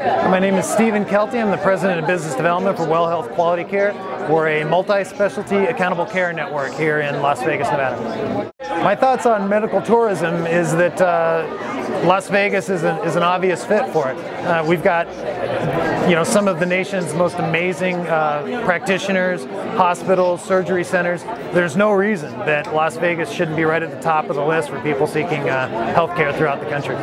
My name is Stephen Keltie. I'm the President of Business Development for Well Health Quality Care. We're a multi-specialty accountable care network here in Las Vegas, Nevada. My thoughts on medical tourism is that Las Vegas is an obvious fit for it. We've got some of the nation's most amazing practitioners, hospitals, surgery centers. There's no reason that Las Vegas shouldn't be right at the top of the list for people seeking health care throughout the country.